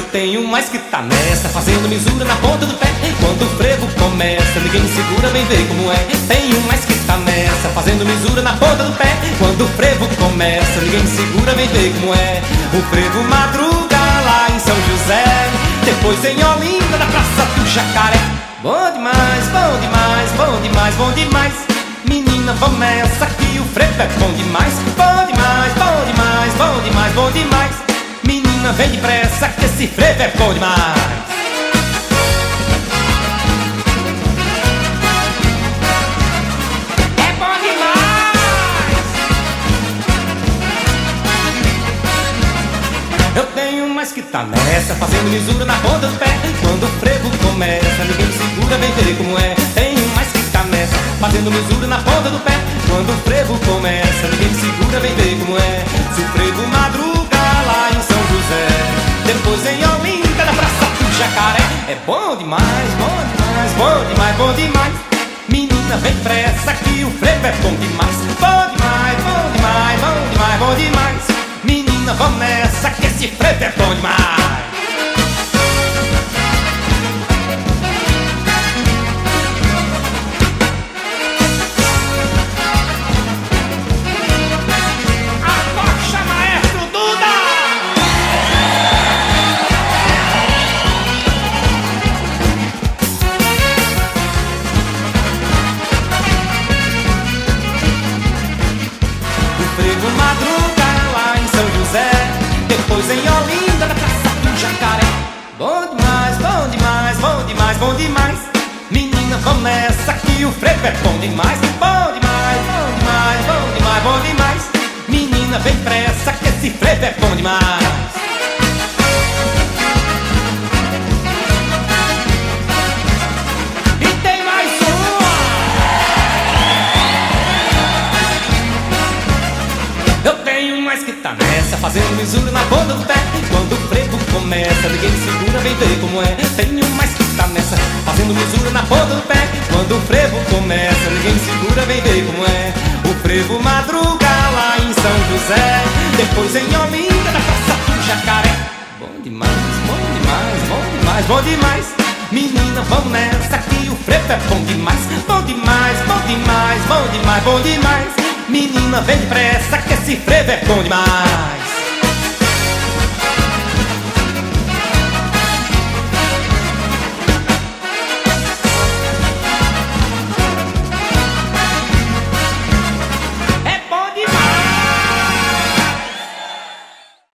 eu tenho mais que tá nessa, fazendo misura na ponta do pé. Enquanto o frevo começa, ninguém me segura, vem ver como é. Tenho mais que tá nessa, fazendo misura na ponta do pé. Quando o frevo começa, ninguém me segura, vem ver como é. O frevo madruga lá em São José, depois em Olinda, na Praça do Jacaré. Bom demais, bom demais, bom demais, bom demais. Menina, começa que o frevo é bom demais. Bom demais, bom demais, bom demais, bom demais. Menina, vem depressa que esse frevo é bom demais. Mas que tá nessa, fazendo misura na ponta do pé. Quando o frevo começa, ninguém me segura, vem ver como é. Tenho mais que tá nessa, fazendo misura na ponta do pé. Quando o frevo começa, ninguém me segura, vem ver como é. Se o frevo madruga lá em São José, depois em Olinda, na Praça do Jacaré. É bom demais, bom demais, bom demais, bom demais. Menina, vem pressa que o frevo é bom demais. Bom demais, bom demais, bom demais, bom demais. Menina, vamos nessa que esse frevo é bom demais. Aposta, maestro Duda. O frevo madruga São José, depois em Olinda, na Praça do Jacaré. Bom demais, bom demais, bom demais, bom demais. Menina, vamos nessa que o frevo é bom demais. Bom demais, bom demais, bom demais, bom demais. Menina, vem pressa que esse frevo é bom demais. Mas que tá nessa, fazendo misura na ponta do pé. Quando o frevo começa, ninguém me segura, vem ver como é. Tenho mais que tá nessa, fazendo misura na ponta do pé. Quando o frevo começa, ninguém me segura, vem ver como é. O frevo madruga lá em São José, depois em Olinda, na Praça do Jacaré. Bom demais, bom demais, bom demais, bom demais. Menina, vamos nessa que o frevo é bom demais. Bom demais, bom demais, bom demais, bom demais. Menina, vem depressa que esse frevo é bom demais.